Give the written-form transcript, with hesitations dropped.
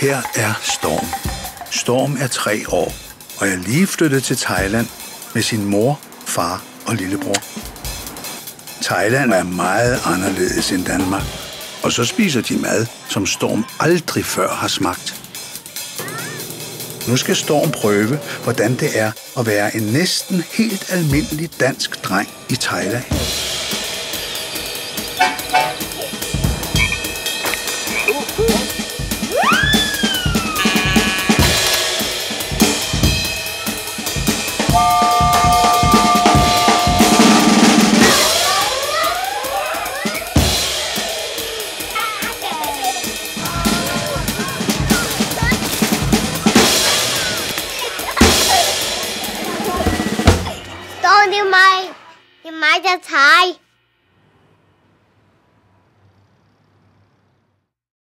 Her Storm. Storm 3 år, og jeg lige flyttet til Thailand med sin mor, far og lillebror. Thailand meget anderledes end Danmark, og så spiser de mad, som Storm aldrig før har smagt. Nu skal Storm prøve, hvordan det at være en næsten helt almindelig dansk dreng i Thailand.